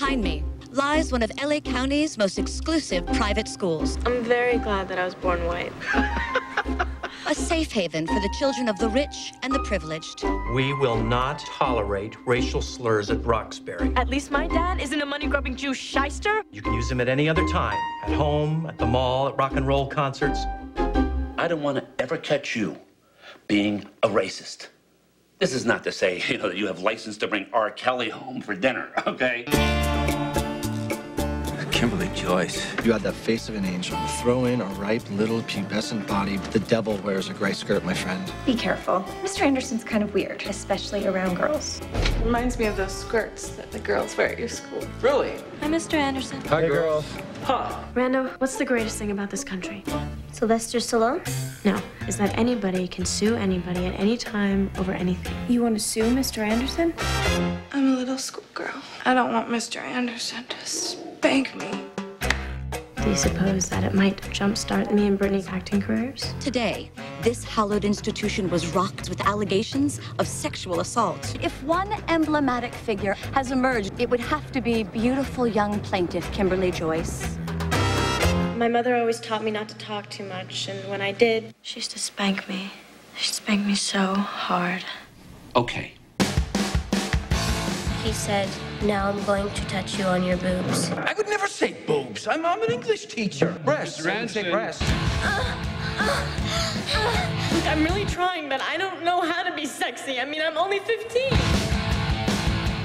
behind me lies one of LA County's most exclusive private schools. I'm very glad that I was born white. A safe haven for the children of the rich and the privileged. We will not tolerate racial slurs at Roxbury. At least my dad isn't a money-grubbing Jew shyster. You can use him at any other time. At home, at the mall, at rock and roll concerts. I don't want to ever catch you being a racist. This is not to say, you know, that you have license to bring R. Kelly home for dinner, okay? Kimberly Joyce. You had the face of an angel. Throw in a ripe, little, pubescent body. The devil wears a gray skirt, my friend. Be careful. Mr. Anderson's kind of weird, especially around girls. Reminds me of those skirts that the girls wear at your school. Really? Hi, Mr. Anderson. Hi, hey, girls. Huh. Randall, what's the greatest thing about this country? Sylvester Stallone? No. Is that anybody can sue anybody at any time over anything. You want to sue Mr. Anderson? I'm a little schoolgirl. I don't want Mr. Anderson to spank me. Do you suppose that it might jumpstart me and Brittany's acting careers? Today, this hallowed institution was rocked with allegations of sexual assault. If one emblematic figure has emerged, it would have to be beautiful young plaintiff Kimberly Joyce. My mother always taught me not to talk too much, and when I did, she used to spank me. She spanked me so hard. Okay. He said, now I'm going to touch you on your boobs. I would never say boobs. I'm an English teacher. Breasts. Say breasts. Look, I'm really trying, but I don't know how to be sexy. I mean, I'm only 15.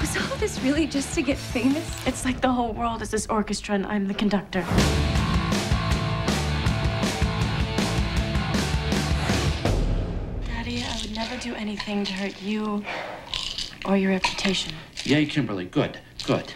Was all this really just to get famous? It's like the whole world is this orchestra and I'm the conductor. Daddy, I would never do anything to hurt you. Or your reputation. Yay, Kimberly. Good. Good.